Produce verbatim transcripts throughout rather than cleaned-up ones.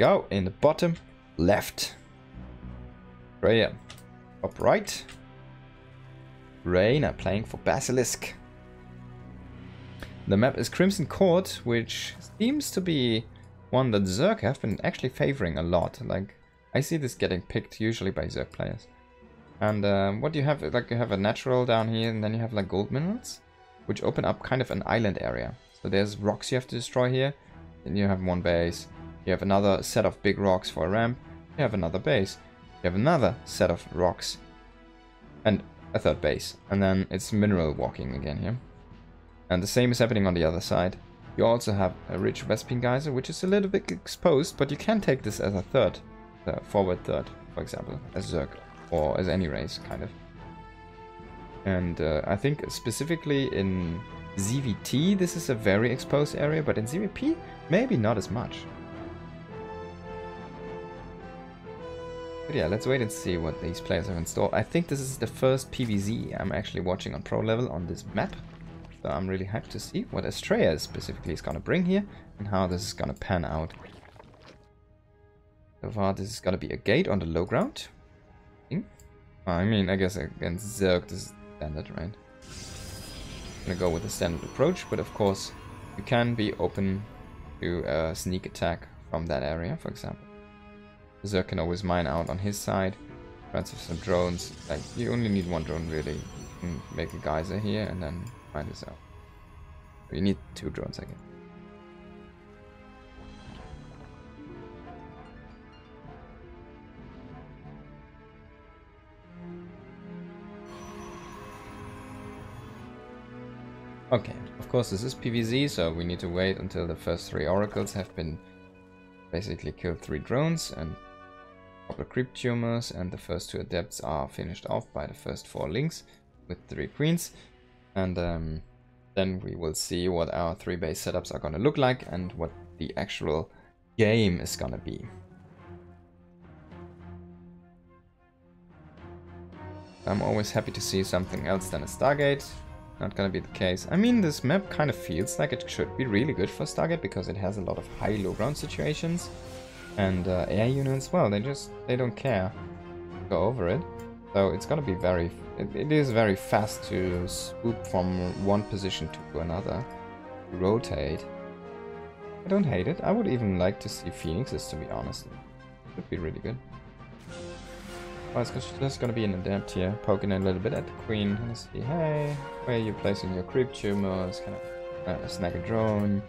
go, in the bottom left, Raya up right, Reynor playing for Basilisk. The map is Crimson Court, which seems to be one that Zerg have been actually favoring a lot. Like, I see this getting picked usually by Zerg players. And um, what do you have? Like, you have a natural down here, and then you have like gold minerals, which open up kind of an island area. So there's rocks you have to destroy here, then you have one base, you have another set of big rocks for a ramp, you have another base, you have another set of rocks, and a third base, and then it's mineral walking again here. And the same is happening on the other side. You also have a rich Vespin geyser, which is a little bit exposed, but you can take this as a third, the forward third, for example, as Zerg, or as any race, kind of. And uh, I think specifically in Z V T, this is a very exposed area, but in Z V P, maybe not as much. But yeah, let's wait and see what these players have installed. I think this is the first P V Z I'm actually watching on pro level on this map. So I'm really hyped to see what Astrea specifically is going to bring here and how this is going to pan out. So far, this is going to be a gate on the low ground. I mean, I guess against Zerg, this is standard, right? I'm going to go with a standard approach, but of course, you can be open to a sneak attack from that area, for example. Zerg can always mine out on his side, transfer some drones. Like, you only need one drone really. You can make a geyser here and then mine this out. But you need two drones, I guess. Okay, of course this is P V Z, so we need to wait until the first three oracles have been basically killed, three drones and couple creep tumors, and the first two adepts are finished off by the first four links with three queens, and um, then we will see what our three base setups are going to look like and what the actual game is going to be. I'm always happy to see something else than a Stargate. Not going to be the case. I mean, this map kind of feels like it should be really good for Stargate because it has a lot of high low ground situations and uh, air units. Well, they just they don't care. Go over it. So it's going to be very. It, it is very fast to swoop from one position to another, rotate. I don't hate it. I would even like to see Phoenixes, to be honest. It would be really good. Well, it's just gonna be an adept here, poking a little bit at the queen. Let's see, hey, where are you placing your creep tumors? Can I uh, snag a drone?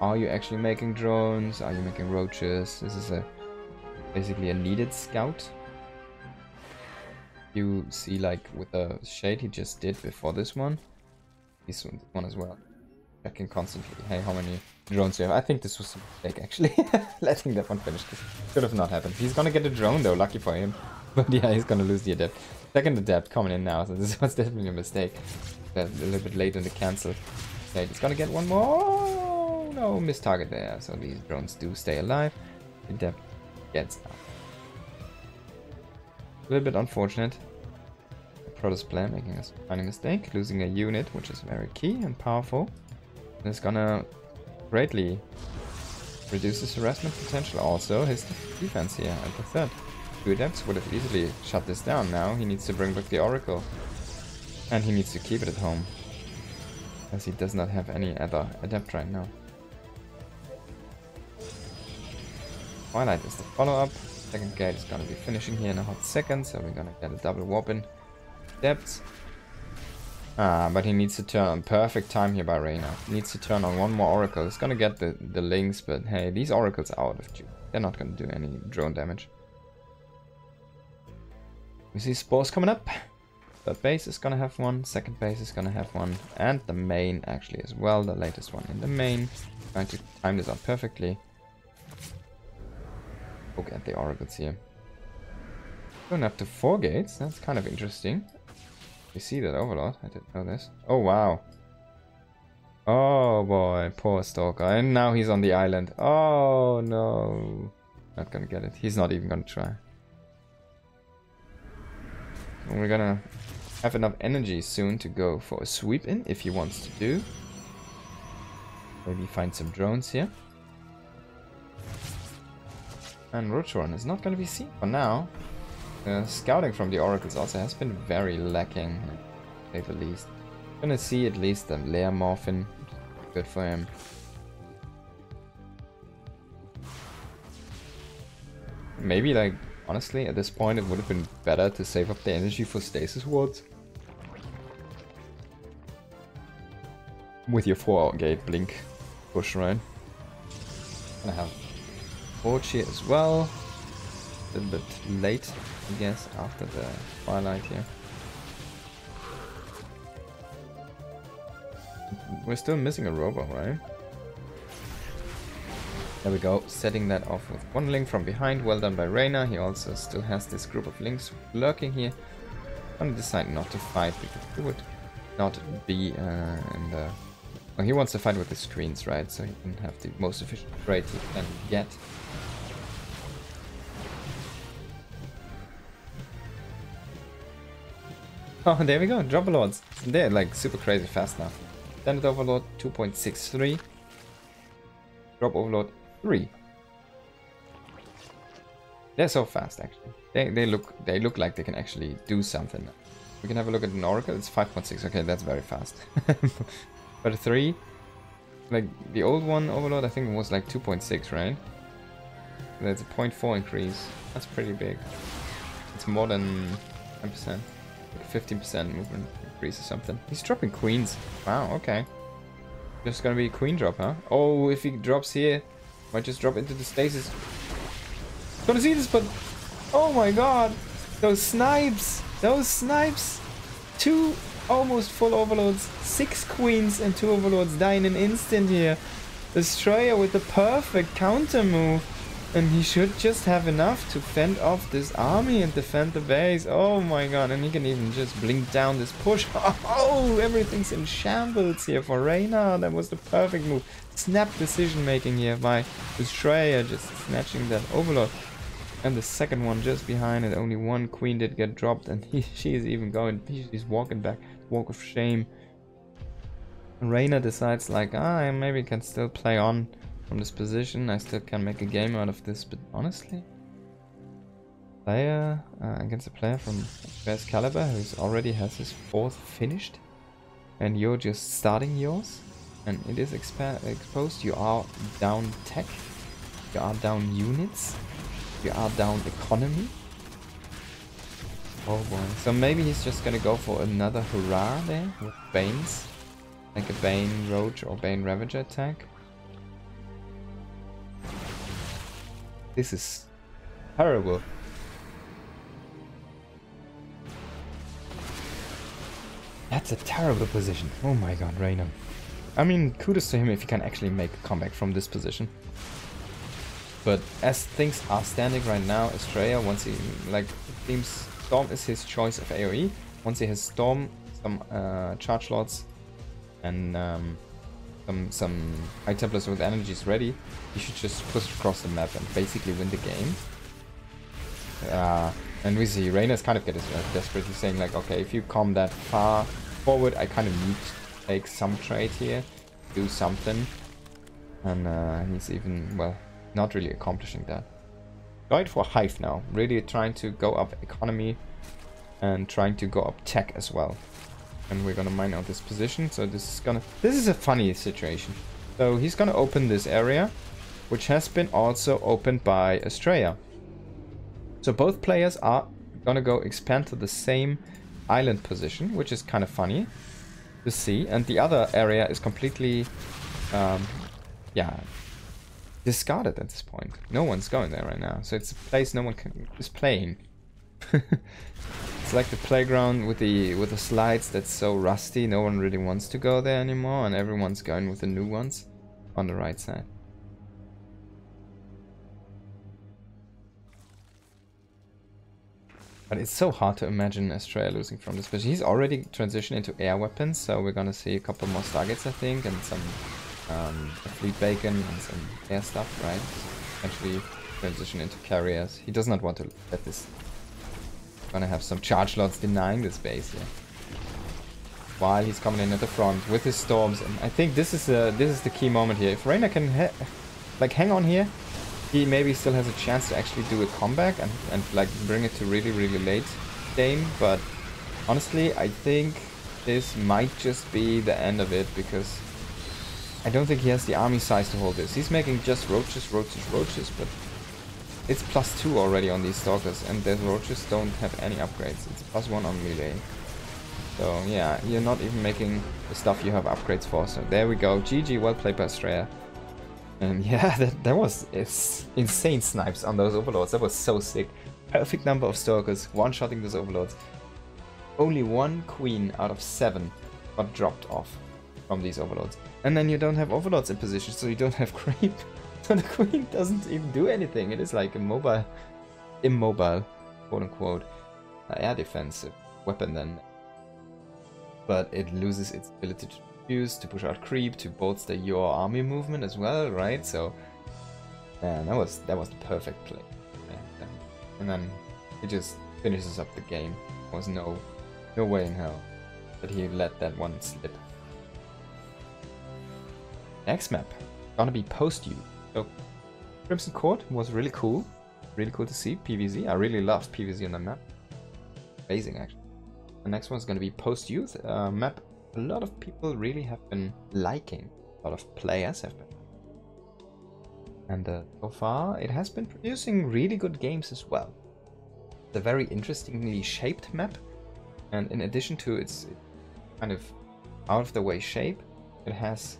Are you actually making drones? Are you making roaches? This is a basically a needed scout. You see, like with the shade he just did before this one, this one as well. Checking constantly. Hey, how many drones you have? I think this was a mistake actually, letting that one finish. This could have not happened. He's gonna get a drone though. Lucky for him. But yeah, he's gonna lose the adept. Second adept coming in now, so this was definitely a mistake. A little bit late in the cancel. He's gonna get one more. Oh, no, missed target there. So these drones do stay alive. The adept gets out. A little bit unfortunate. Protoss player making a tiny mistake, losing a unit, which is very key and powerful. And it's gonna greatly reduce his harassment potential. Also, his defense here at the third. Two adepts would have easily shut this down. Now he needs to bring back the oracle, and he needs to keep it at home, as he does not have any other adept right now. Twilight is the follow-up. Second gate is gonna be finishing here in a hot second, so we're gonna get a double warp in adepts. Ah, but he needs to turn on perfect time here by Reynor. He needs to turn on one more oracle. He's gonna get the the links, but hey, these oracles are out of tune. They're not gonna do any drone damage. We see spores coming up. Third base is gonna have one, second base is gonna have one, and the main actually as well, the latest one in the main. Trying to time this out perfectly. Look at the oracles here. Going up to four gates, that's kind of interesting. We see that overlord, I didn't know this. Oh wow. Oh boy, poor stalker. And now he's on the island. Oh no. Not gonna get it. He's not even gonna try. We're gonna have enough energy soon to go for a sweep in if he wants to do. Maybe find some drones here. And Roach Run is not going to be seen for now. Uh, scouting from the Oracles also has been very lacking, to say the least. Gonna see at least a Lair Morphin. Good for him. Maybe, like, honestly, at this point it would have been better to save up the energy for Stasis Wards. With your four-gate blink push, right? And I have Forge here as well. A little bit late, I guess, after the Twilight here. We're still missing a Robo, right? There we go, setting that off with one link from behind. Well done by Reynor. He also still has this group of links lurking here. I'm gonna decide not to fight because it would not be uh, in the... Well, he wants to fight with the screens, right? So he can have the most efficient trade he can get. Oh, there we go, Drop Lords. They're like super crazy fast now. Standard Overlord two point six three. Drop Overlord three. They're so fast, actually. They they look they look like they can actually do something. We can have a look at an Oracle. It's five point six. Okay, that's very fast. But a three, like the old one Overlord, I think it was like two point six, right? That's a zero point four increase. That's pretty big. It's more than ten percent, like fifteen percent movement increase or something. He's dropping queens. Wow. Okay. Just gonna be a queen drop, huh? Oh, if he drops here, might just drop into the stasis. Gonna see this, but oh my god, those snipes, those snipes, two. Almost full overlords, six queens and two overlords die in an instant here. Destroyer with the perfect counter move. And he should just have enough to fend off this army and defend the base. Oh my god, and he can even just blink down this push. Oh, everything's in shambles here for Reynor. That was the perfect move. Snap decision making here by Destroyer, just snatching that overlord. And the second one just behind it. Only one queen did get dropped, and he, she is even going, she's walking back, walk of shame. Reynor decides like, ah, I maybe can still play on from this position. I still can make a game out of this, but honestly, player uh, against a player from Astrea's caliber who already has his fourth finished, and you're just starting yours, and it is exp exposed. You are down tech, you are down units. You are down economy. Oh boy. So maybe he's just gonna go for another hurrah there with Banes. Like a Bane Roach or Bane Ravager attack. This is terrible. That's a terrible position. Oh my god, Reynor. I mean, kudos to him if he can actually make a comeback from this position. But as things are standing right now, Astrea, once he, like, seems Storm is his choice of AoE. Once he has Storm, some uh, Charge Lords, and um, some, some High Templars with energies ready, he should just push across the map and basically win the game. Uh, and we see Reynor's kind of getting desperately saying, like, okay, if you come that far forward, I kind of need to take some trade here, do something. And uh, he's even, well... not really accomplishing that. Going for Hive now. Really trying to go up economy and trying to go up tech as well. And we're gonna mine out this position. So this is gonna... this is a funny situation. So he's gonna open this area, which has been also opened by Astrea. So both players are gonna go expand to the same island position, which is kind of funny to see. And the other area is completely... Um, yeah... discarded at this point. No one's going there right now, so it's a place no one can, is playing. It's like the playground with the with the slides that's so rusty. No one really wants to go there anymore, and everyone's going with the new ones on the right side. But it's so hard to imagine Astrea losing from this position. He's already transitioned into air weapons, so we're gonna see a couple more Stargates, I think, and some. Um, a fleet bacon and some air stuff, right? Eventually transition into carriers. He does not want to let this. Gonna have some charge lots denying this base here. While he's coming in at the front with his storms, and I think this is uh, this is the key moment here. If Reynor can ha like hang on here, he maybe still has a chance to actually do a comeback and, and like bring it to really, really late game. But honestly, I think this might just be the end of it, because I don't think he has the army size to hold this. He's making just roaches, roaches, roaches, but it's plus two already on these stalkers, and the roaches don't have any upgrades. It's plus one on melee. So yeah, you're not even making the stuff you have upgrades for. So there we go. G G, well played by Astrea. And yeah, that, that was it's insane snipes on those overlords. That was so sick. Perfect number of stalkers, one-shotting those overlords. Only one queen out of seven got dropped off from these overlords. And then you don't have overlords in position, so you don't have creep. So the queen doesn't even do anything. It is like a mobile, immobile, quote-unquote, uh, air defensive weapon then. But it loses its ability to use, to push out creep, to bolster your army movement as well, right? So, man, that was that was the perfect play. And then it just finishes up the game. There was no, no way in hell that he let that one slip. Next map, gonna be post-U. So, Crimson Court was really cool, really cool to see. P V Z, I really loved P V Z on the map. Amazing, actually. The next one's gonna be post-youth, uh, map a lot of people really have been liking, a lot of players have been. And uh, so far it has been producing really good games as well. It's a very interestingly shaped map, and in addition to its kind of out of the way shape, it has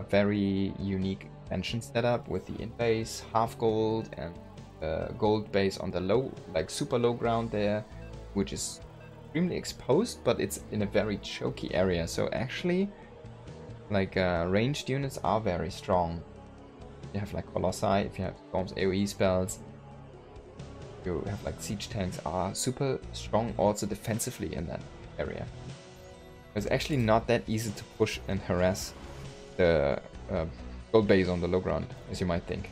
a very unique expansion setup with the in base, half gold, and uh, gold base on the low, like super low ground there, which is extremely exposed, but it's in a very choky area. So actually, like uh, ranged units are very strong. You have like Colossi, if you have Storm's AoE spells, you have like siege tanks are super strong also defensively in that area. It's actually not that easy to push and harass the uh, gold base on the low ground, as you might think.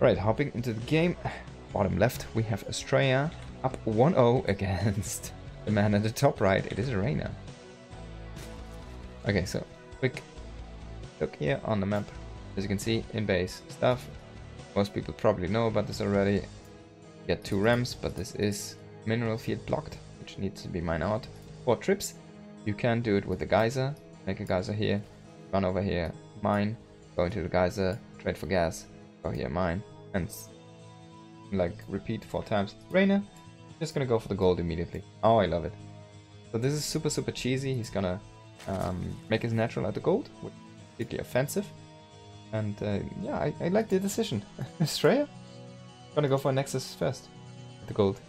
Right, hopping into the game, bottom left we have Astrea. Up one zero against the man at the top right. It is Reynor. Okay, so quick look here on the map. As you can see, in base stuff. Most people probably know about this already. Get two ramps, but this is mineral field blocked, which needs to be mined out. Four trips. You can do it with a geyser. Make a geyser here. Run over here. Mine. Go into the geyser. Trade for gas. Go here. Mine. And like repeat four times. Reynor. Just gonna go for the gold immediately. Oh, I love it. So this is super, super cheesy. He's gonna um, make his natural out of gold, which is completely offensive. And uh, yeah, I, I like the decision. Astrea? Gonna go for Nexus first. The gold.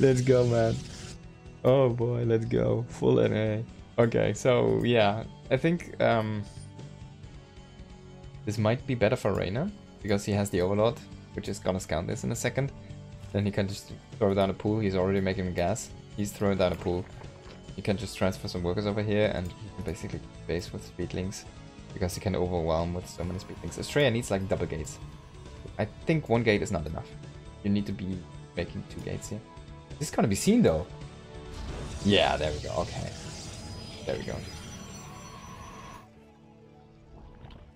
Let's go, man. Oh boy, let's go. Full N A. Okay, so yeah, I think um, this might be better for Reynor, because he has the overlord, which is gonna scout this in a second. Then he can just throw down a pool. He's already making gas. He's throwing down a pool. You can just transfer some workers over here and basically base with speedlings, because you can overwhelm with so many speedlings. Astrea needs like double gates. I think one gate is not enough. You need to be making two gates here. This is gonna be seen though. Yeah, there we go. Okay, there we go.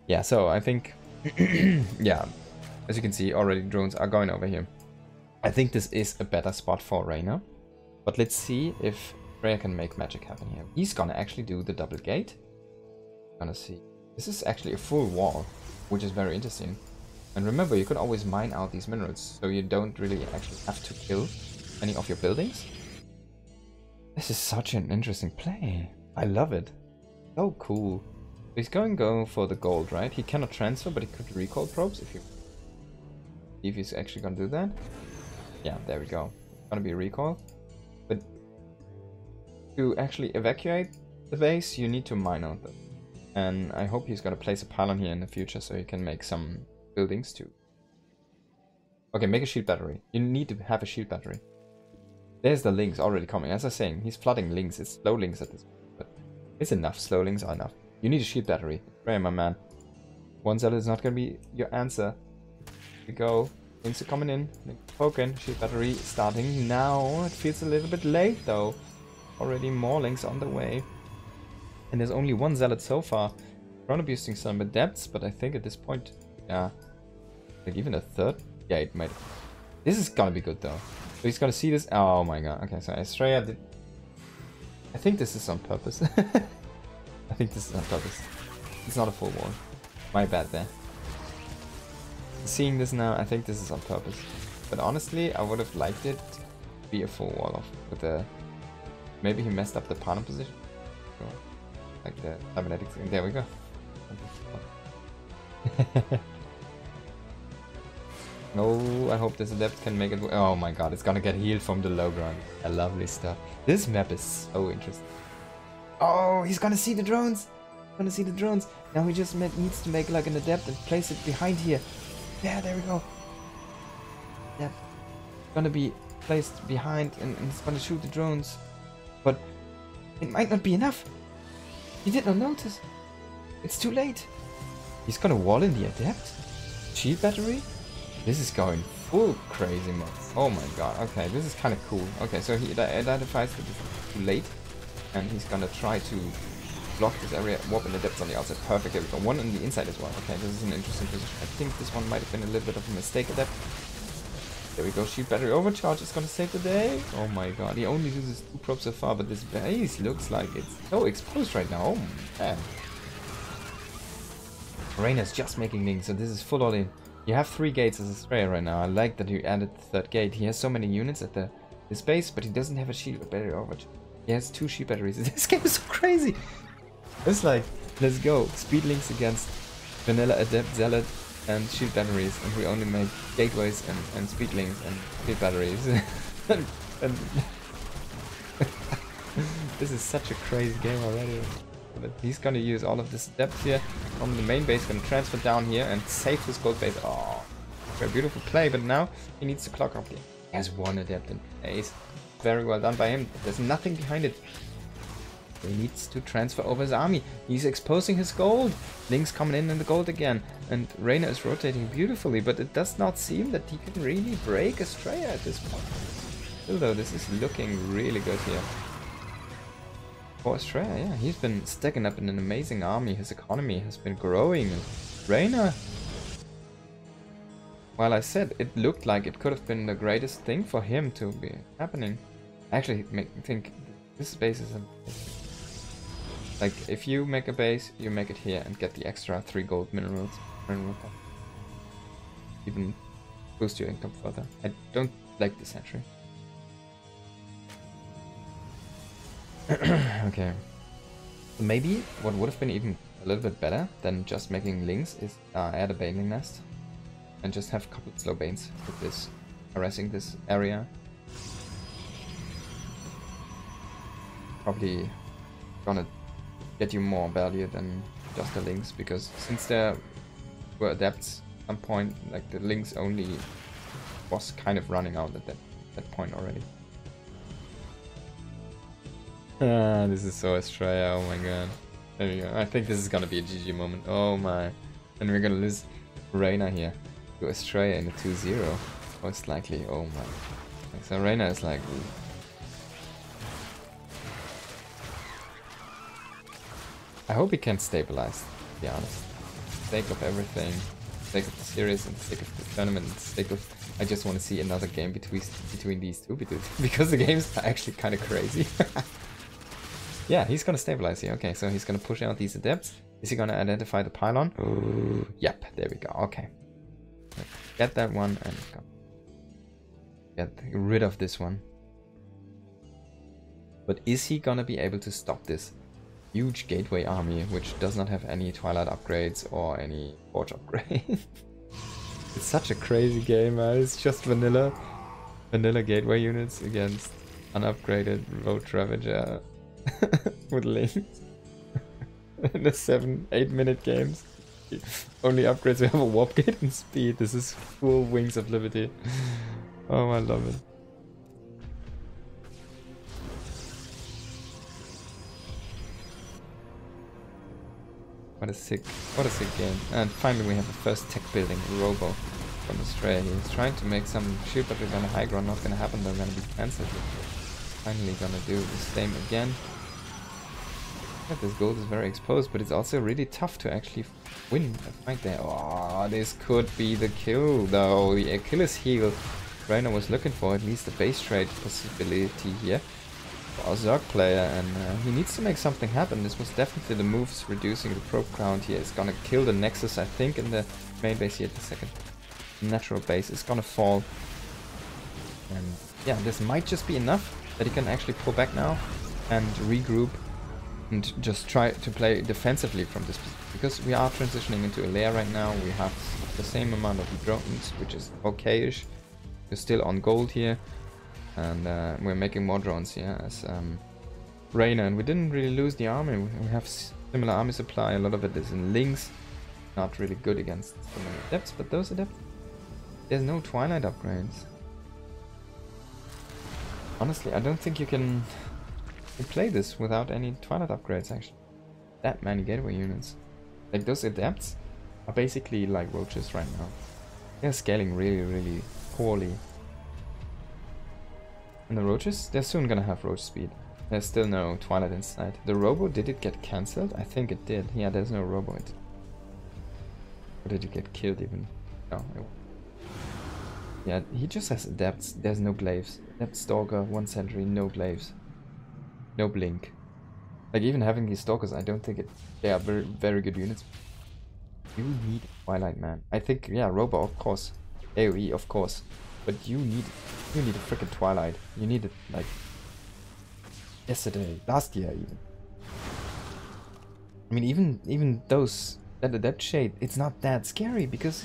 Yeah, so I think, yeah, as you can see already drones are going over here. I think this is a better spot for Reynor, but let's see if Astrea can make magic happen here. He's gonna actually do the double gate. Gonna see. This is actually a full wall, which is very interesting. And remember, you can always mine out these minerals, so you don't really actually have to kill any of your buildings. This is such an interesting play. I love it. So cool. He's going go for the gold, right? He cannot transfer, but he could recall probes if he if he's actually gonna do that. Yeah, there we go. It's gonna be a recall. But to actually evacuate the base, you need to mine out them. And I hope he's gonna place a pylon here in the future so he can make some buildings too. Okay, make a shield battery. You need to have a shield battery. There's the links already coming. As I was saying, he's flooding links. It's slow links at this point, but it's enough. Slow links are enough. You need a shield battery. Pray, my man. One zealot is not gonna be your answer. Here we go. Things are coming in. Poken. Shield battery starting now. It feels a little bit late though. Already more links on the way. And there's only one zealot so far. Drone abusing some adepts, but I think at this point, yeah, like even a third. Yeah, it might. This is gonna be good though. So he's gonna see this. Oh my god. Okay, so Astrea did. I think this is on purpose. I think this is on purpose. It's not a full wall. My bad there. Seeing this now, I think this is on purpose. But honestly, I would have liked it to be a full wall off with a. Maybe he messed up the pattern position. Like the cybernetics. There we go. Oh, I hope this adept can make it. Oh my god, it's gonna get healed from the low ground. A lovely stuff. This map is so interesting. Oh, he's gonna see the drones. He's gonna see the drones. Now he just needs to make like an adept and place it behind here. Yeah, there we go. Yeah, gonna be placed behind and, and it's gonna shoot the drones. But it might not be enough. He did not notice. It's too late. He's gonna wall in the adept. Shield battery. This is going full crazy mode. Oh my god. Okay, this is kind of cool. Okay, so he identifies that it's too late. And he's gonna try to block this area. Warp in the depths on the outside. Perfect. There we go. One on the inside as well. Okay, this is an interesting position. I think this one might have been a little bit of a mistake at that. There we go. Shield battery overcharge is gonna save the day. Oh my god. He only uses two probes so far, but this base looks like it's so exposed right now. Oh man. Reynor's just making links, so this is full all in. You have three gates as Astrea right now. I like that you added the third gate. He has so many units at the this base, but he doesn't have a shield battery overage. He has two shield batteries. This game is so crazy. It's like, let's go. Speed links against vanilla adept, zealot, and shield batteries, and we only make gateways and, and speed links and shield batteries. and, and this is such a crazy game already. But he's gonna use all of this depth here from the main base, gonna transfer down here and save his gold base. Oh, very beautiful play, but now he needs to clock up here. He has one adept in place. Very well done by him. There's nothing behind it. He needs to transfer over his army. He's exposing his gold. Link's coming in in the gold again. And Reynor is rotating beautifully, but it does not seem that he can really break Astrea at this point. Still though, this is looking really good here. For Astrea, yeah, he's been stacking up in an amazing army. His economy has been growing. And Reynor, well, I said it looked like it could have been the greatest thing for him to be happening. Actually, I think this base is a, like if you make a base, you make it here and get the extra three gold minerals. Mineral even boost your income further. I don't like this entry. Okay, so maybe what would have been even a little bit better than just making links is uh, add a baneling nest and just have a couple of slow banes with this, harassing this area. Probably gonna get you more value than just the links, because since there were adepts at some point, like the links only was kind of running out at that, that point already. Ah, this is so Astrea, oh my god. There we go. I think this is gonna be a G G moment. Oh my. And we're gonna lose Reynor here to Astrea in a two zero. Most likely, oh my. So Reynor is like... I hope he can stabilize, to be honest. Sake of everything. Sake of the series and sake of the tournament. Sake of... I just want to see another game between, between these two, because the games are actually kind of crazy. Yeah, he's gonna stabilize here. Okay, so he's gonna push out these adepts. Is he gonna identify the pylon? Ooh, yep, there we go. Okay. Get that one and go. Get rid of this one. But is he gonna be able to stop this huge gateway army, which does not have any twilight upgrades or any forge upgrade? It's such a crazy game, man. It's just vanilla. Vanilla gateway units against unupgraded roach ravager. With links. The seven, eight minute games. Only upgrades we have a warp gate and speed. This is full Wings of Liberty. Oh, I love it. What a sick, what a sick game. And finally we have the first tech building, Robo, from Astrea. He's trying to make some shield batteries on the high ground. Not gonna happen, they're gonna be cancelled. Finally gonna do the same again. Yeah, this gold is very exposed, but it's also really tough to actually win a fight there. Oh, this could be the kill though, the Achilles heel Reynor was looking for, at least the base trade possibility here for our Zerg player, and uh, he needs to make something happen. This was definitely the moves, reducing the probe count here. It's gonna kill the Nexus, I think, in the main base here at the second natural base. It's gonna fall, and yeah, this might just be enough that he can actually pull back now and regroup and just try to play defensively from this position, because we are transitioning into a lair right now. We have the same amount of drones, which is okay-ish. We're still on gold here, and uh, we're making more drones here as um, Reynor, and we didn't really lose the army. We have similar army supply. A lot of it is in links, not really good against so many adepts, but those adepts, there's no twilight upgrades. Honestly, I don't think you can play this without any twilight upgrades, actually. That many gateway units. Like, those adepts are basically like roaches right now. They're scaling really, really poorly. And the roaches, they're soon gonna have roach speed. There's still no twilight in sight. The robo, did it get cancelled? I think it did. Yeah, there's no robo. It or did it get killed even? No. It yeah, he just has adepts. There's no glaives. Adept, stalker, one sentry, no glaives. No blink. Like, even having these stalkers, I don't think it, they are very, very good units. You need twilight, man. I think, yeah, robo, of course. AoE, of course. But you need, you need a freaking twilight. You need it, like, yesterday, last year, even. I mean, even, even those, that adept shade, it's not that scary, because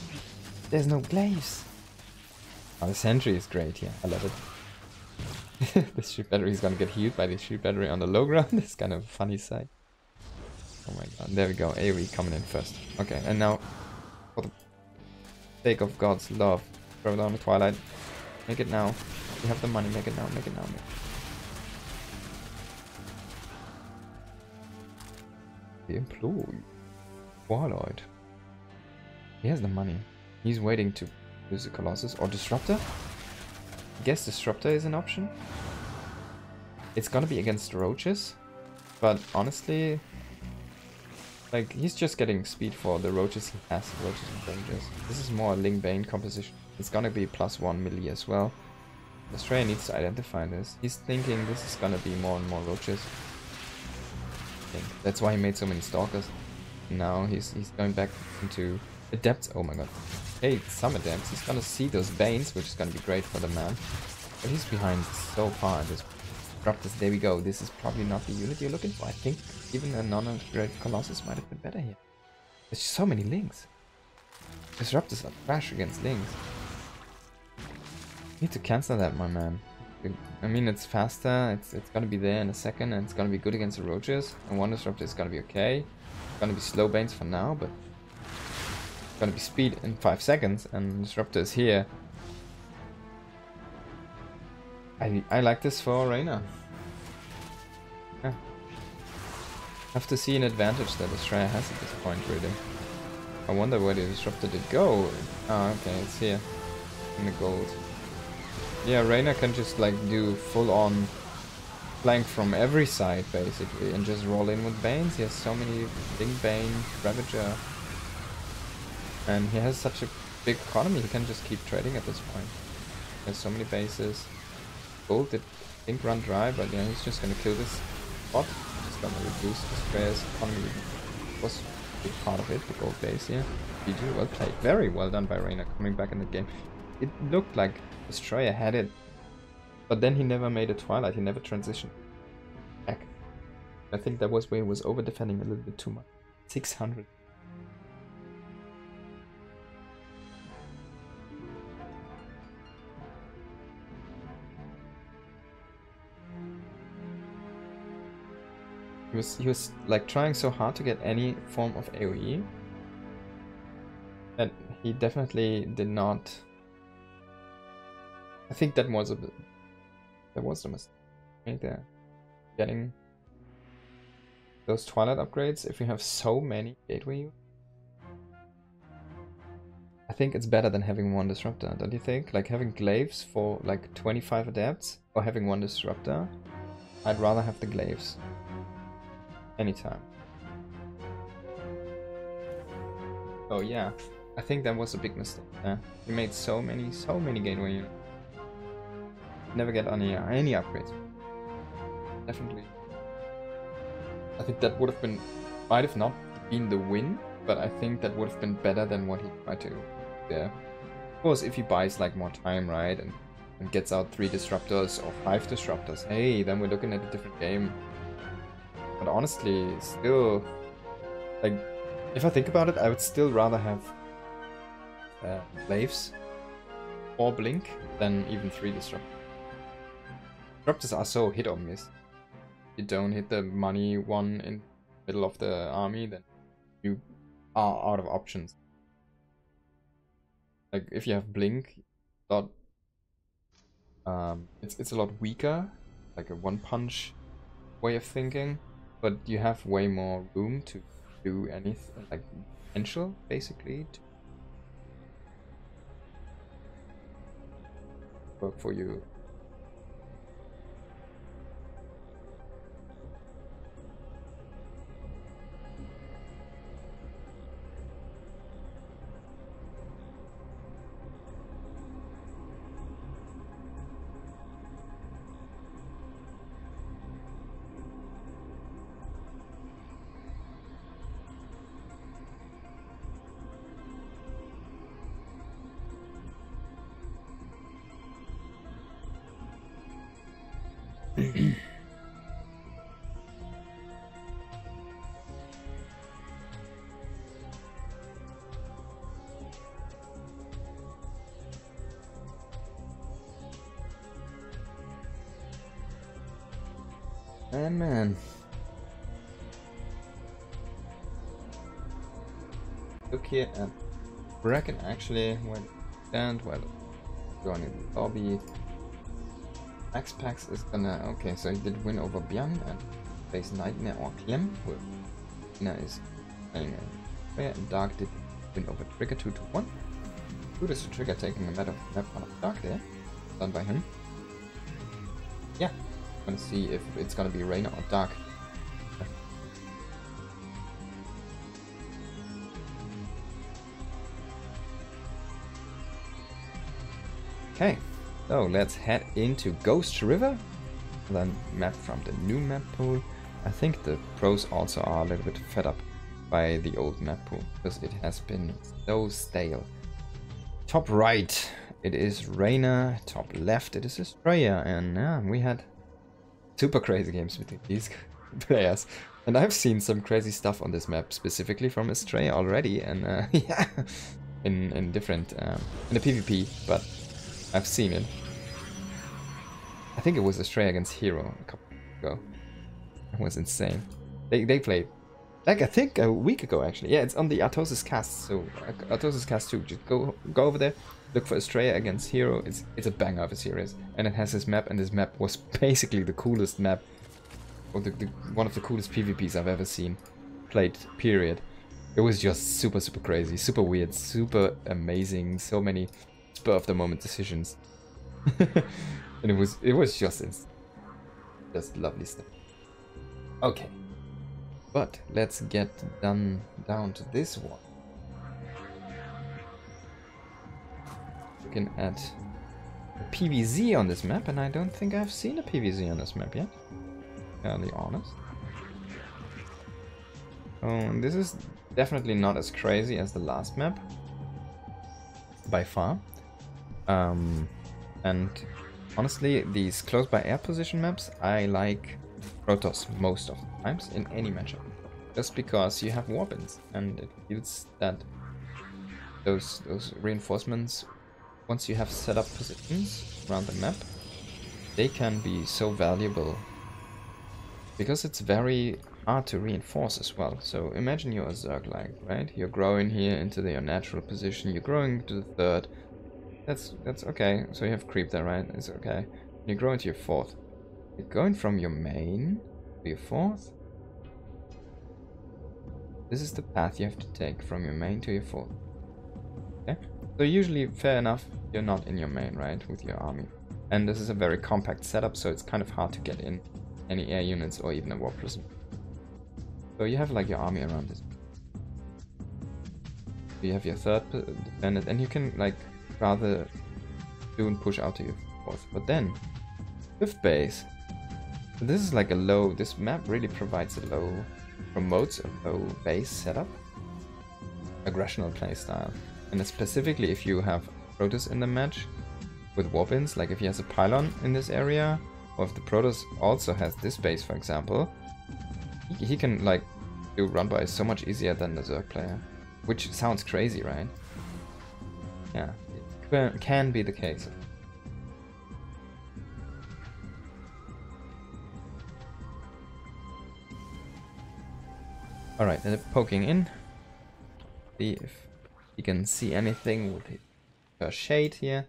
there's no glaives. Oh, the sentry is great here. Yeah, I love it. This shield battery is gonna get healed by the shield battery on the low ground. It's kind of a funny sight. Oh my god, there we go. AoE coming in first. Okay, and now, for the sake of God's love, throw down the twilight. Make it now. You have the money, make it now, make it now. Make it. The employee. Warlord. He has the money. He's waiting to use the Colossus or Disruptor. I guess Disruptor is an option. It's gonna be against roaches, but honestly, like, he's just getting speed for the roaches he has, roaches and rangers. This is more a Ling Bane composition. It's gonna be plus one melee as well. Astrea needs to identify this. He's thinking this is gonna be more and more roaches. I think that's why he made so many stalkers. Now he's he's going back into adepts. Oh my god. Hey, some adepts. He's gonna see those banes, which is gonna be great for the man. But he's behind so far. Just drop this. There we go. This is probably not the unit you're looking for. I think even a non-upgrade Colossus might have been better here. There's so many links. Disruptors are trash against links. Need to cancel that, my man. I mean, it's faster. It's it's gonna be there in a second, and it's gonna be good against the roaches. And one disruptor is gonna be okay. It's gonna be slow banes for now, but. Gonna be speed in five seconds, and Disruptor is here. I, I like this for Reynor. Yeah. Have to see an advantage that Astrea has at this point, really. I wonder where the Disruptor did go. Oh, okay, it's here. In the gold. Yeah, Reynor can just, like, do full-on flank from every side, basically, and just roll in with Banes. He has so many Link Bane, Ravager. And he has such a big economy, he can just keep trading at this point. There's so many bases. Gold did, I think, run dry, but yeah, he's just gonna kill this bot. Just gonna reduce the player's economy. Was a big part of it, the gold base here. Yeah. G G, well played. Very well done by Reynor coming back in the game. It looked like Astrea had it, but then he never made a twilight, he never transitioned back. I think that was where he was over defending a little bit too much. six hundred. He was, he was like trying so hard to get any form of AoE that he definitely did not. I think that was a bit, that was the mistake right there. Getting those twilight upgrades if you have so many gateway. I think it's better than having one disruptor, don't you think? Like having glaives for like twenty-five adepts or having one disruptor. I'd rather have the glaives. anytime. Oh yeah, I think that was a big mistake. Yeah. We made so many, so many gateway units. Never get any, any upgrades. Definitely. I think that would have been, might have not been the win, but I think that would have been better than what he tried to do there. Of course, if he buys like more time, right, and, and gets out three disruptors or five disruptors, hey, then we're looking at a different game. But honestly, still, like, if I think about it, I would still rather have uh, glaives or blink than even three disruptors. Disruptors are so hit or miss. If you don't hit the money one in the middle of the army, then you are out of options. Like if you have blink, a lot, um, it's it's a lot weaker, like a one-punch way of thinking, but you have way more room to do anything, like potential basically to work for you. Man, man. Look here at bracket actually went down while joining the lobby. X-Pax is gonna... Okay, so he did win over Bian and face Nightmare or Clem. With Nightmare is playing fair and Dark did win over Trigger two to one. Who does the Trigger taking a map out of Dark there? Done by him. Yeah. Gonna see if it's gonna be Reynor or Dark. Okay, so let's head into Ghost River. Then map from the new map pool. I think the pros also are a little bit fed up by the old map pool because it has been so stale. Top right, it is Reynor. Top left, it is Astrea, and yeah, we had super crazy games between these players, and I've seen some crazy stuff on this map, specifically from Astrea already, and uh, yeah, in in different um, in the PvP, but I've seen it. I think it was Astrea against Hero a couple of ago. It was insane. They they played like I think a week ago actually. Yeah, it's on the Artosis cast, so Artosis cast two. Just go go over there. Look for Astrea against Hero. It's it's a banger of a series, and it has this map, and this map was basically the coolest map, or the, the, one of the coolest PvPs I've ever seen played. Period. It was just super super crazy, super weird, super amazing. So many spur of the moment decisions, and it was it was just insane. Just lovely stuff. Okay, but let's get done down to this one. Looking at a P V Z on this map, and I don't think I've seen a P V Z on this map yet. Fairly honest. Um, this is definitely not as crazy as the last map, by far. Um, and honestly, these close by air position maps, I like Protoss most of the times in any matchup, just because you have warpins, and it feels that those those reinforcements. Once you have set up positions around the map, they can be so valuable because it's very hard to reinforce as well. So imagine you're a Zerg, like, right? You're growing here into the, your natural position. You're growing to the third. That's that's okay. So you have creep there, right? It's okay. You grow into your fourth. You're going from your main to your fourth. This is the path you have to take from your main to your fourth. Okay. So usually, fair enough, you're not in your main, right, with your army. And this is a very compact setup, so it's kind of hard to get in any air units or even a warp prism. So you have like your army around this. You have your third planet, and you can like rather do and push out to your fourth. But then fifth base. So this is like a low. This map really provides a low, promotes a low base setup, aggressional playstyle, and specifically if you have Protoss in the match with warpins, like if he has a pylon in this area, or if the Protoss also has this base, for example, he, he can like do run by so much easier than the Zerg player, which sounds crazy, right? Yeah, it can be the case. All right, they're poking in. See if he can see anything with her shade here.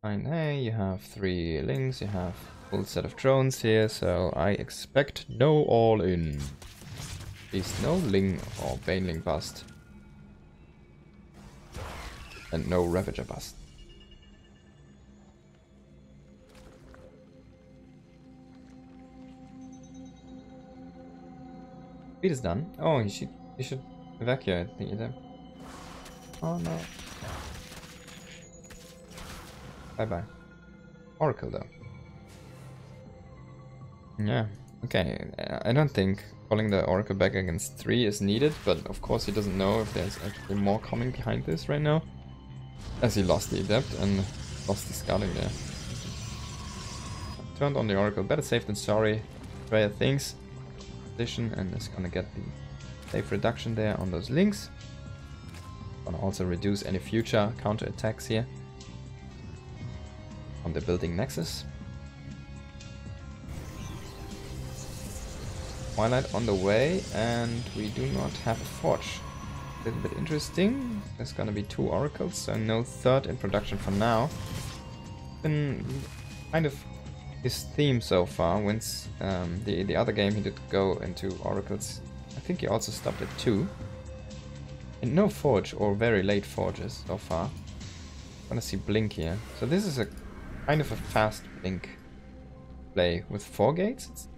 And hey, you have three links, you have a full set of drones here, so I expect no all-in. At least no link or baneling bust. And no ravager bust. Speed is done. Oh, you should, you should evacuate either. Oh no. Bye bye. Oracle though. Yeah, okay. I don't think calling the Oracle back against three is needed, but of course he doesn't know if there's actually more coming behind this right now. As he lost the adept and lost the scouting there. Turned on the Oracle. Better safe than sorry. Rare things. Position, and is gonna get the safe reduction there on those links. Gonna also reduce any future counter attacks here. On the building nexus. Twilight on the way, and we do not have a forge. A little bit interesting. There's gonna be two oracles, so no third in production for now. Been kind of his theme so far. Once um, the the other game he did go into oracles. I think he also stopped at two. And no forge or very late forges so far. I'm gonna see blink here. So this is a kind of a fast blink play with four gates. It's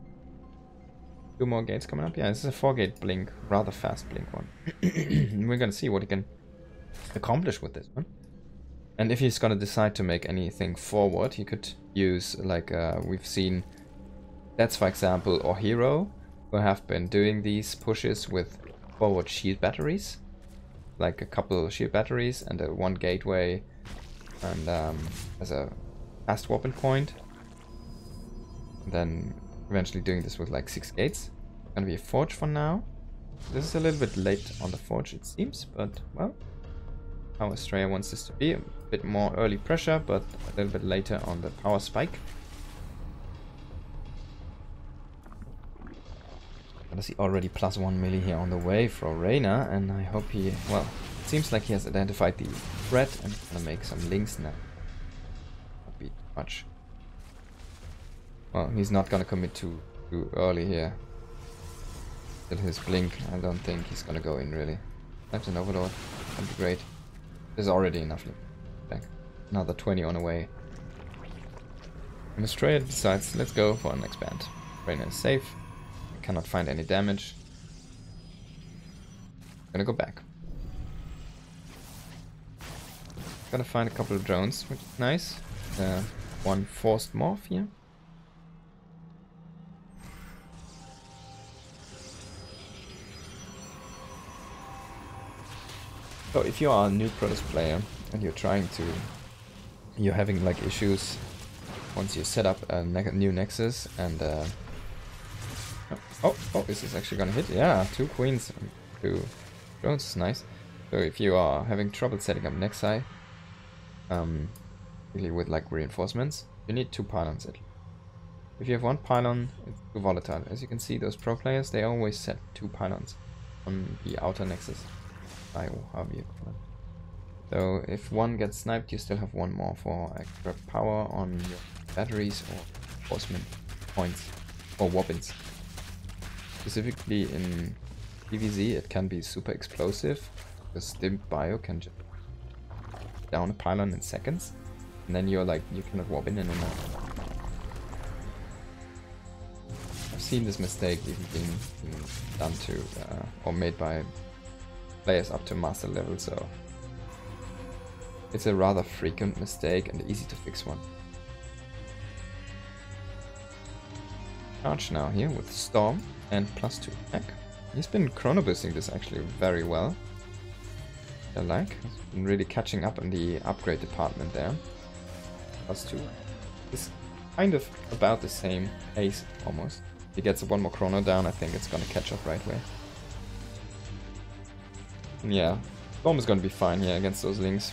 two more gates coming up. Yeah, this is a four gate blink, rather fast blink one. We're gonna see what he can accomplish with this one. And if he's gonna decide to make anything forward, he could use like uh, we've seen. That's for example, or hero, who have been doing these pushes with forward shield batteries, like a couple shield batteries and a one gateway, and um, as a fast warping point. And then eventually doing this with like six gates. Gonna be a forge for now. This is a little bit late on the forge it seems, but well. How Astrea wants this to be. A bit more early pressure, but a little bit later on the power spike. I see already plus one melee here on the way for Reynor, and I hope he, well, it seems like he has identified the threat and gonna make some links now. Much. Well, he's not gonna commit too, too early here. Till his blink, I don't think he's gonna go in really. That's an overlord, that'd be great. There's already enough back. Another twenty on the way. And Astrea decides, let's go for an expand. Reynor is safe. I cannot find any damage. I'm gonna go back. Gonna find a couple of drones, which is nice. Uh, one forced morph here. So if you are a new Protoss player and you're trying to, you're having like issues once you set up a ne new nexus and uh, oh, oh, is this actually gonna hit? Yeah, two queens, two drones is nice. So if you are having trouble setting up nexi, um. with like reinforcements, you need two pylons. It. If you have one pylon, it's too volatile. As you can see, those pro players, they always set two pylons on the outer nexus. So if one gets sniped, you still have one more for extra power on your batteries or reinforcement points or warpins. Specifically in P V Z, it can be super explosive. The stim bio can just down a pylon in seconds. And then you're like, you cannot warp in anymore. I've seen this mistake even being, being done to uh, or made by players up to master level, so it's a rather frequent mistake and easy to fix one. Charge now here with storm and plus two attack. He's been chrono boosting this actually very well. I like. He's been really catching up in the upgrade department there. Plus two. It's kind of about the same pace almost. If he gets one more chrono down, I think it's gonna catch up right away. Yeah, Storm is gonna be fine here against those links.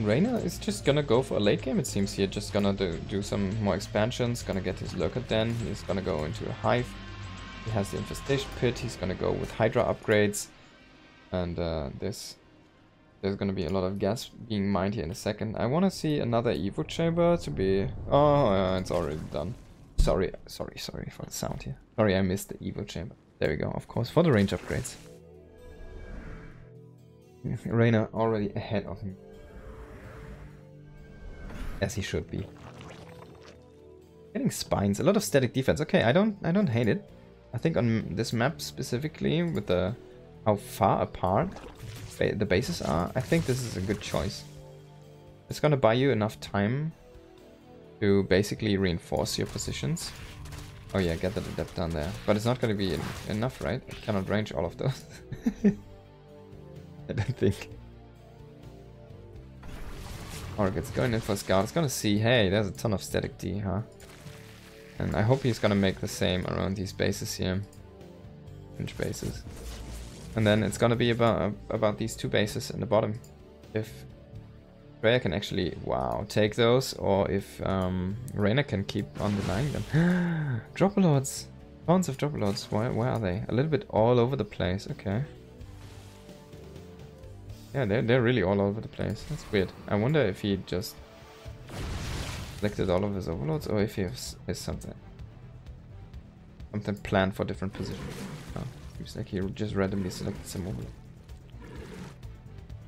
Reynor is just gonna go for a late game, it seems here. Just gonna do, do some more expansions, gonna get his lurker den. He's gonna go into a hive. He has the infestation pit. He's gonna go with Hydra upgrades, and uh, this there's gonna be a lot of gas being mined here in a second. I want to see another Evo chamber to be. Oh, uh, it's already done. Sorry, sorry, sorry for the sound here. Sorry, I missed the Evo chamber. There we go. Of course, for the range upgrades. Reynor already ahead of him, as he should be. Getting spines, a lot of static defense. Okay, I don't, I don't hate it. I think on this map specifically, with the how far apart the bases are, I think this is a good choice. It's gonna buy you enough time to basically reinforce your positions. Oh yeah, get that adept down there. But it's not gonna be en enough, right? I cannot range all of those. I don't think. Oracle's going in for a scout. It's gonna see, hey, there's a ton of static D, huh? And I hope he's gonna make the same around these bases here. Pinch bases. And then it's gonna be about uh, about these two bases in the bottom. If Astrea can actually, wow, take those, or if um, Reynor can keep on denying them. Dropperlords! Tons of Dropperlords. Where, where are they? A little bit all over the place, okay. Yeah, they're, they're really all over the place. That's weird. I wonder if he just selected all of his overlords, or if he has, has something something planned for different positions. Oh, seems like he just randomly selected some overlords.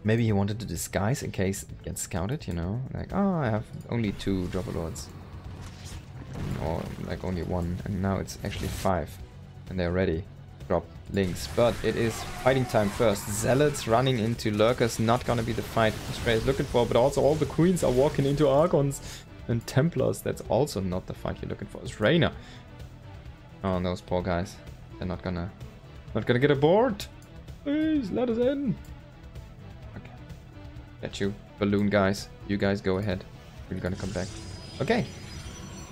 Maybe he wanted to disguise in case it gets scouted, you know? Like, oh, I have only two Dropperlords. Or, like, only one. And now it's actually five. And they're ready. Drop links, but it is fighting time first. Zealots running into lurkers, not gonna be the fight Astrea is looking for, but also all the queens are walking into Archons and Templars. That's also not the fight you're looking for. It's Reynor. Oh, those poor guys. They're not gonna not gonna get aboard. Please let us in. Okay. Get you, balloon guys. You guys go ahead. We're gonna come back. Okay.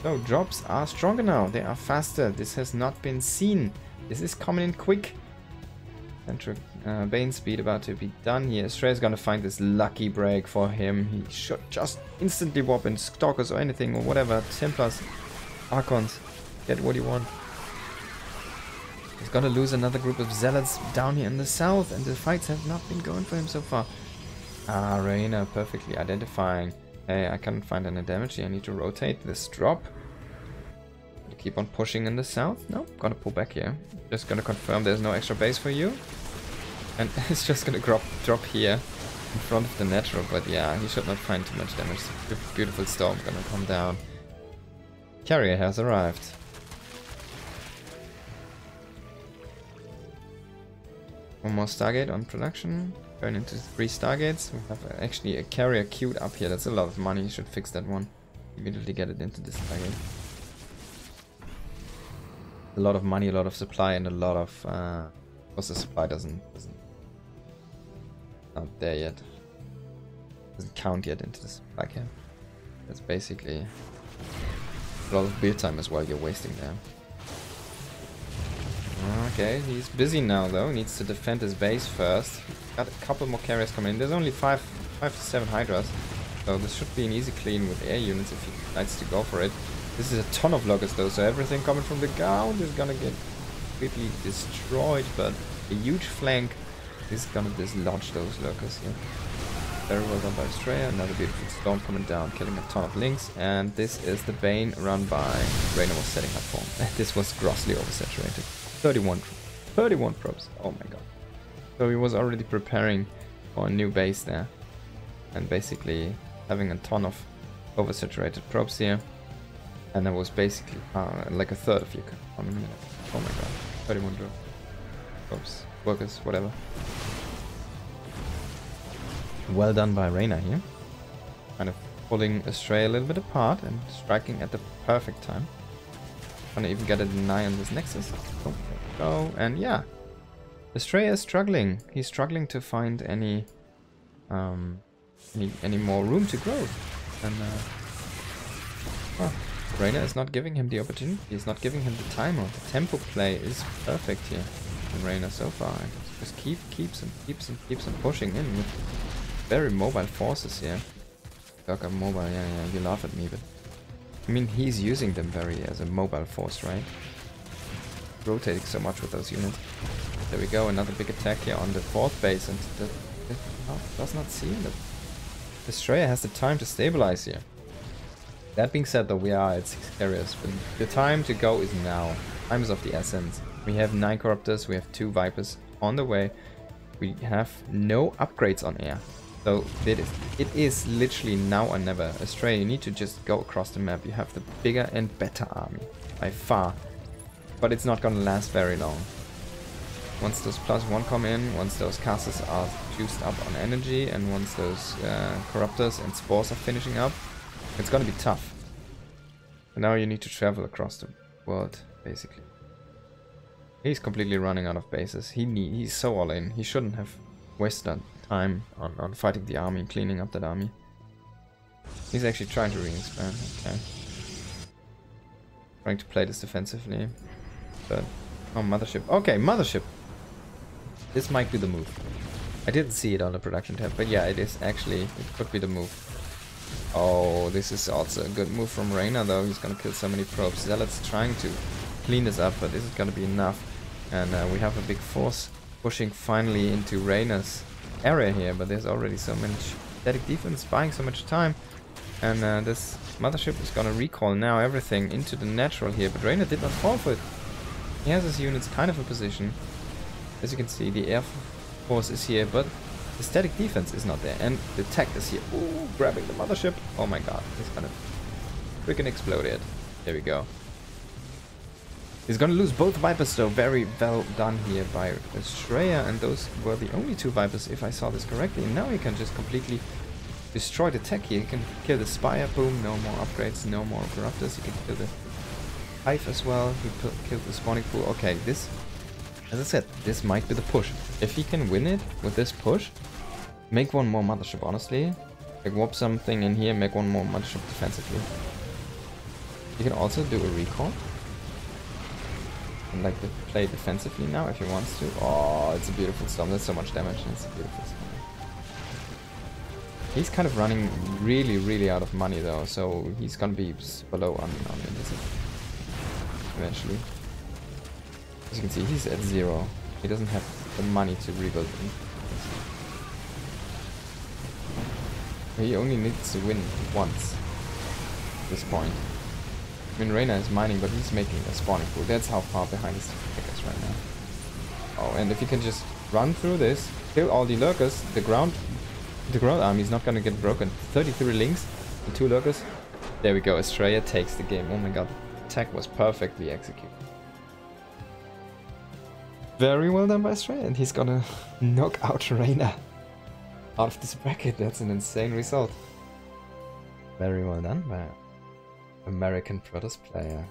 So drops are stronger now. They are faster. This has not been seen. This is coming in quick. Central uh, Bane speed about to be done here. Astrea is going to find this lucky break for him. He should just instantly warp in Stalkers or anything or whatever. Templars, Archons, get what you want. He's going to lose another group of Zealots down here in the south, and the fights have not been going for him so far. Ah, Reynor perfectly identifying. Hey, I can't find any damage here. I need to rotate this drop. Keep on pushing in the south. No, gonna pull back here. Just gonna confirm there's no extra base for you. And it's just gonna drop, drop here in front of the natural, but yeah, he should not find too much damage. The beautiful storm gonna come down. Carrier has arrived. One more Stargate on production. Going into three Stargates. We have actually a carrier queued up here. That's a lot of money. You should fix that one. Immediately get it into this Stargate. A lot of money, a lot of supply, and a lot of... Uh, of course, the supply doesn't... doesn't not there yet. Doesn't count yet into the supply camp. That's basically... a lot of build time as well you're wasting there. Okay, he's busy now though. Needs to defend his base first. Got a couple more carriers coming in. There's only five, five to seven Hydras. So this should be an easy clean with air units if he decides to go for it. This is a ton of loggers though, so everything coming from the ground is gonna get completely destroyed, but a huge flank is gonna dislodge those lurkers here. Very well done by Astrea, another beautiful storm coming down, killing a ton of links, and this is the Bane run by Reynor was setting up for. This was grossly oversaturated. thirty-one, thirty-one probes, oh my god. So he was already preparing for a new base there, and basically having a ton of oversaturated probes here. And that was basically uh, like a third of your on a minute. Oh my god. thirty-one drone. Oops. Workers, whatever. Well done by Reynor here. Kind of pulling Astrea a little bit apart and striking at the perfect time. Trying to even get a deny on this Nexus. Oh, there we go. And yeah. Astrea is struggling. He's struggling to find any um any, any more room to grow. And uh well, Reynor is not giving him the opportunity, he's not giving him the time, or the tempo play is perfect here from Reynor so far. And just keep keeps and keeps and keeps on pushing in with very mobile forces here. Talk of mobile, yeah, yeah, you laugh at me, but I mean he's using them very as a mobile force, right? Rotating so much with those units. There we go, another big attack here on the fourth base, and that, that does not seem that Astrea has the time to stabilize here. That being said, though, we are at six carriers, but the time to go is now. Time is of the essence. We have nine corruptors, we have two vipers on the way. We have no upgrades on air. So it is, it is literally now or never. Astrea, you need to just go across the map. You have the bigger and better army, by far. But it's not gonna last very long. Once those plus one come in, once those casters are juiced up on energy, and once those uh, corruptors and spores are finishing up, it's gonna be tough. And now you need to travel across the world, basically. He's completely running out of bases. He need, he's so all in. He shouldn't have wasted time on, on fighting the army, cleaning up that army. He's actually trying to re-expand. Okay. Trying to play this defensively. But oh, Mothership. Okay, Mothership. This might be the move. I didn't see it on the production tab, but yeah, it is actually, it could be the move. Oh, this is also a good move from Reynor, though. He's gonna kill so many probes. Zealot's trying to clean this up, but this is gonna be enough. And uh, we have a big force pushing finally into Reynor's area here, but there's already so much static defense, buying so much time. And uh, this Mothership is gonna recall now everything into the natural here, but Reynor did not fall for it. He has his units kind of in position. As you can see, the air force is here, but the static defense is not there, and the tech is here. Ooh, grabbing the Mothership. Oh my god, he's gonna freaking explode it. There we go. He's gonna lose both Vipers, though. Very well done here by Astrea, and those were the only two Vipers, if I saw this correctly. And now he can just completely destroy the tech here. He can kill the Spire, boom, no more upgrades, no more Corruptors. He can kill the Hive as well. He killed the spawning pool. Okay, this, as I said, this might be the push. If he can win it with this push, make one more Mothership, honestly. Like, warp something in here, make one more Mothership defensively. You can also do a recall. And, like, play defensively now if he wants to. Oh, it's a beautiful storm. That's so much damage. It's a beautiful storm. He's kind of running really, really out of money, though. So he's gonna be below on, on this eventually. As you can see, he's at zero. He doesn't have the money to rebuild him. He only needs to win once at this point. I mean, Reynor is mining, but he's making a spawning pool. That's how far behind his tech is right now. Oh, and if he can just run through this, kill all the lurkers, the ground the ground army is not gonna get broken. thirty-three links, the two lurkers. There we go, Astrea takes the game. Oh my god. Attack was perfectly executed. Very well done by Astrea, and he's gonna knock out Reynor out of this bracket. That's an insane result. Very well done by American Protoss player.